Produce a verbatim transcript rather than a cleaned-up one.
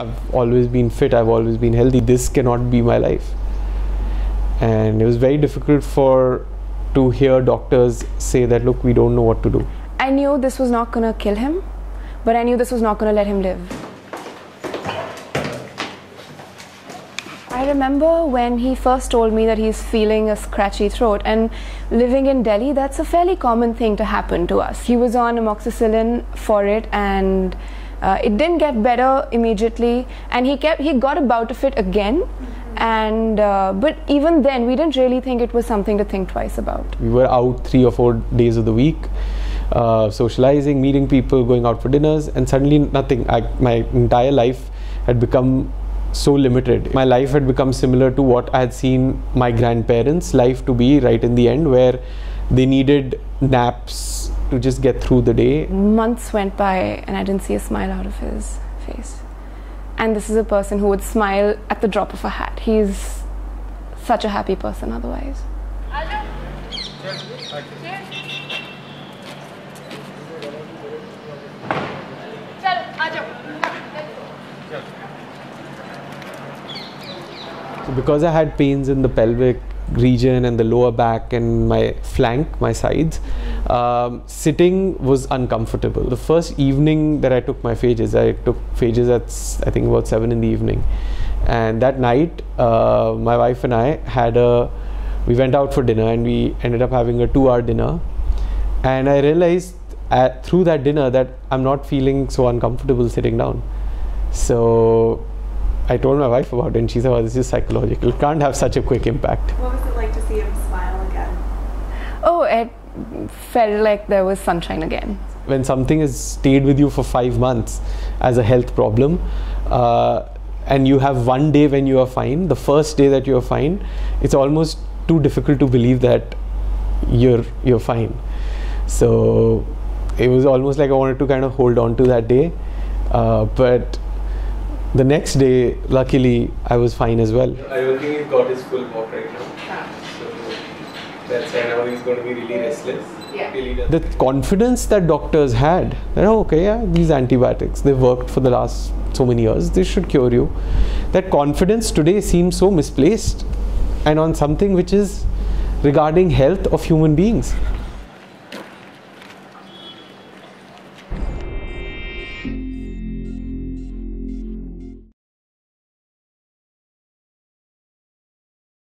I've always been fit, I've always been healthy, this cannot be my life. And it was very difficult for to hear doctors say that, look, we don't know what to do. I knew this was not gonna kill him, but I knew this was not gonna let him live. I remember when he first told me that he's feeling a scratchy throat, and living in Delhi, that's a fairly common thing to happen to us. He was on amoxicillin for it, and uh, it didn't get better immediately, and he kept he got a bout of it again. And uh, but even then we didn't really think it was something to think twice about. We were out three or four days of the week, uh, socializing, meeting people, going out for dinners, and suddenly nothing. I, my entire life had become so limited. My life had become similar to what I had seen my grandparents' life to be right in the end, where they needed naps to just get through the day. Months went by and I didn't see a smile out of his face. And this is a person who would smile at the drop of a hat. He's such a happy person otherwise. So because I had pains in the pelvic region and the lower back and my flank, my sides, um, sitting was uncomfortable. The first evening that I took my phages, I took phages at I think about seven in the evening, and that night uh, my wife and I had a we went out for dinner, and we ended up having a two-hour dinner, and I realized at, through that dinner that I'm not feeling so uncomfortable sitting down. So I told my wife about it, and she said, oh, this is psychological. It can't have such a quick impact. What was it like to see him smile again? Oh, it felt like there was sunshine again. When something has stayed with you for five months as a health problem, uh, and you have one day when you are fine, the first day that you are fine, it's almost too difficult to believe that you're, you're fine. So it was almost like I wanted to kind of hold on to that day. Uh, but the next day, luckily, I was fine as well. I don't think he's got his full walk right now. Yeah. So that's why now he's going to be really restless. Yeah. Really the confidence that doctors had, that, oh, okay, yeah, these antibiotics, they've worked for the last so many years, they should cure you. That confidence today seems so misplaced, and on something which is regarding health of human beings.